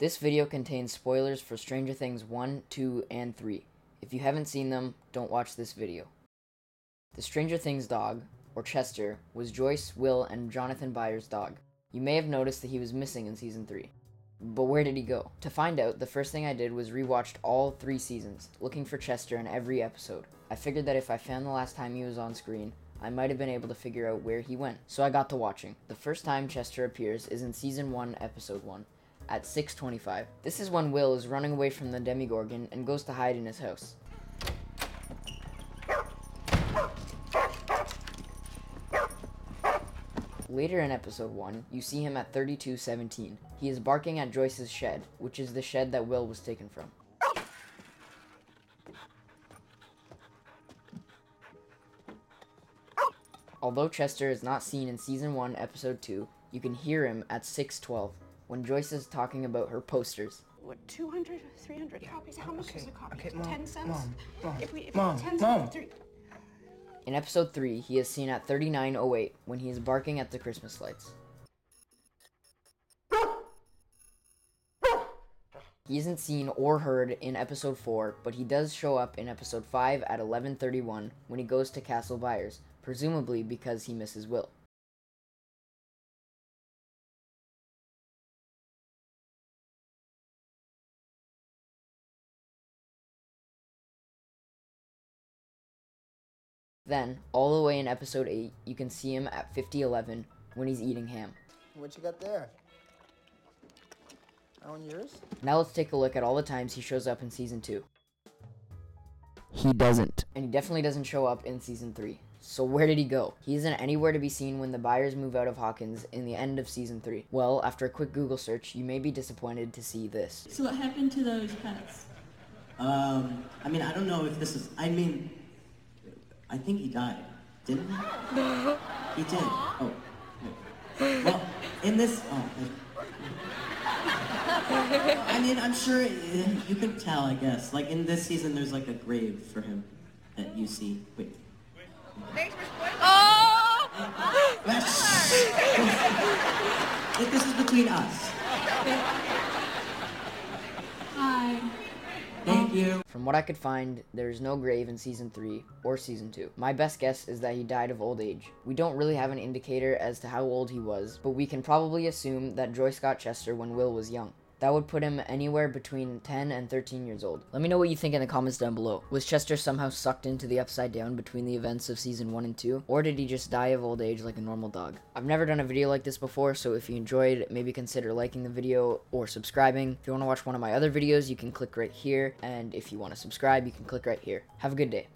This video contains spoilers for Stranger Things 1, 2, and 3. If you haven't seen them, don't watch this video. The Stranger Things dog, or Chester, was Joyce, Will, and Jonathan Byers' dog. You may have noticed that he was missing in Season 3. But where did he go? To find out, the first thing I did was rewatched all 3 seasons, looking for Chester in every episode. I figured that if I found the last time he was on screen, I might have been able to figure out where he went. So I got to watching. The first time Chester appears is in Season 1, Episode 1. At 6:25. This is when Will is running away from the Demogorgon and goes to hide in his house. Later in episode 1, you see him at 32:17. He is barking at Joyce's shed, which is the shed that Will was taken from. Although Chester is not seen in season 1, episode 2, you can hear him at 6:12. When Joyce is talking about her posters. What, 200, 300 copies? How much is a copy? 10 cents? Mom. In episode 3, he is seen at 39:08 when he is barking at the Christmas lights. He isn't seen or heard in episode 4, but he does show up in episode 5 at 11:31 when he goes to Castle Byers, presumably because he misses Will. Then, all the way in episode 8, you can see him at 50:11 when he's eating ham. What you got there? That one yours? Now let's take a look at all the times he shows up in season 2. He doesn't. And he definitely doesn't show up in season 3. So where did he go? He isn't anywhere to be seen when the Byers move out of Hawkins in the end of season 3. Well, after a quick Google search, you may be disappointed to see this. So what happened to those pets? I don't know if this is, I think he died, didn't he? He did. Oh. Well, in this... Oh. I'm sure you can tell, I guess. Like, in this season, there's, like, a grave for him that you see. Wait. Thanks for spoiling me. Oh! This is between us. Hi. Thank you. From what I could find, there is no grave in season 3 or season 2. My best guess is that he died of old age. We don't really have an indicator as to how old he was, but we can probably assume that Joyce got Chester when Will was young. That would put him anywhere between 10 and 13 years old. Let me know what you think in the comments down below. Was Chester somehow sucked into the upside down between the events of season 1 and 2, or did he just die of old age like a normal dog? I've never done a video like this before, so if you enjoyed, maybe consider liking the video or subscribing. If you want to watch one of my other videos, you can click right here, and if you want to subscribe, you can click right here. Have a good day.